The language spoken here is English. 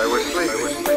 I was sleeping.